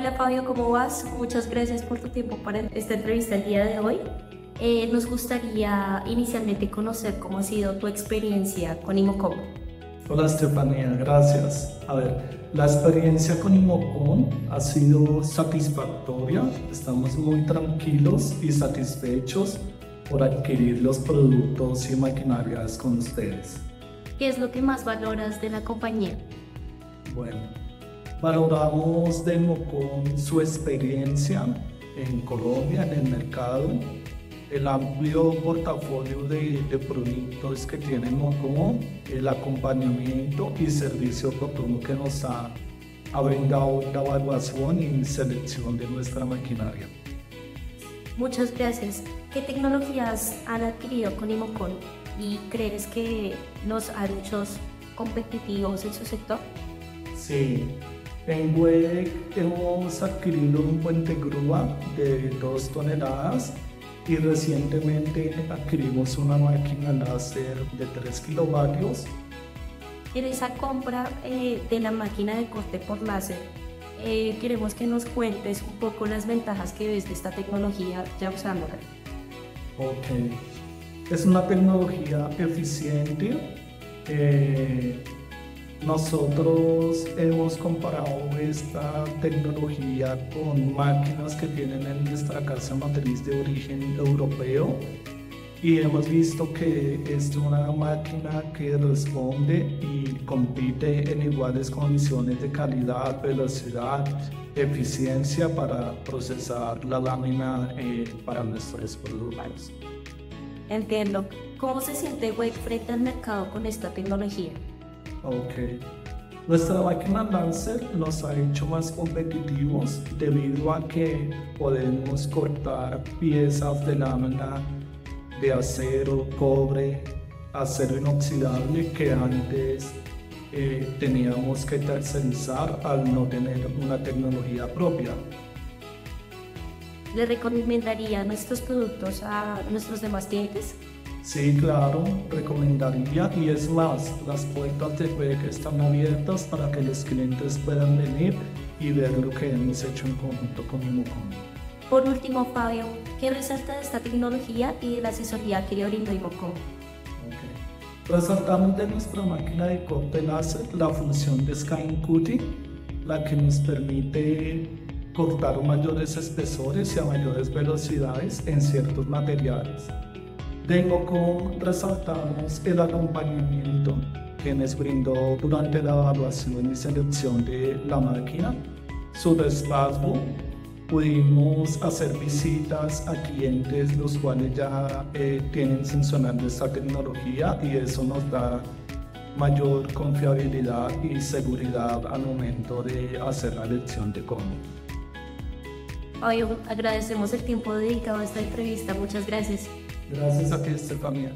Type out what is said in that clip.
Hola Fabio, ¿cómo vas? Muchas gracias por tu tiempo para esta entrevista el día de hoy. Nos gustaría inicialmente conocer cómo ha sido tu experiencia con Imocom. Hola Estefanía, gracias. A ver, la experiencia con Imocom ha sido satisfactoria. Estamos muy tranquilos y satisfechos por adquirir los productos y maquinarias con ustedes. ¿Qué es lo que más valoras de la compañía? Bueno, valoramos de Imocom su experiencia en Colombia, en el mercado, el amplio portafolio de productos que tiene Imocom, el acompañamiento y servicio oportuno que nos ha brindado la evaluación y selección de nuestra maquinaria. Muchas gracias. ¿Qué tecnologías han adquirido con Imocom y crees que nos han hecho competitivos en su sector? Sí. En WEG hemos adquirido un puente grúa de 2 toneladas y recientemente adquirimos una máquina láser de 3 kilovatios. En esa compra de la máquina de corte por láser, queremos que nos cuentes un poco las ventajas que ves de esta tecnología ya usándola. Ok, es una tecnología eficiente. Nosotros hemos comparado esta tecnología con máquinas que tienen en nuestra casa matriz de origen europeo y hemos visto que es una máquina que responde y compite en iguales condiciones de calidad, velocidad, eficiencia para procesar la lámina para nuestros productos. Entiendo. ¿Cómo se siente WEG frente al mercado con esta tecnología? Ok. Nuestra máquina láser nos ha hecho más competitivos debido a que podemos cortar piezas de lámina de acero, cobre, acero inoxidable que antes teníamos que tercerizar al no tener una tecnología propia. ¿Le recomendaría nuestros productos a nuestros demás clientes? Sí, claro, recomendaría, y es más, las puertas de WEG están abiertas para que los clientes puedan venir y ver lo que hemos hecho en conjunto con Imocom. Por último, Fabio, ¿qué resalta de esta tecnología y de la asesoría que le brinda Imocom? Okay. Resaltamos de nuestra máquina de corte láser la función de scanning cutting, la que nos permite cortar mayores espesores y a mayores velocidades en ciertos materiales. De Imocom resaltamos el acompañamiento que nos brindó durante la evaluación y selección de la máquina. Su respaldo, pudimos hacer visitas a clientes los cuales ya tienen funcionando esta tecnología y eso nos da mayor confiabilidad y seguridad al momento de hacer la elección de cómo. Hoy agradecemos el tiempo dedicado a esta entrevista. Muchas gracias. Gracias a ti, Estefanía.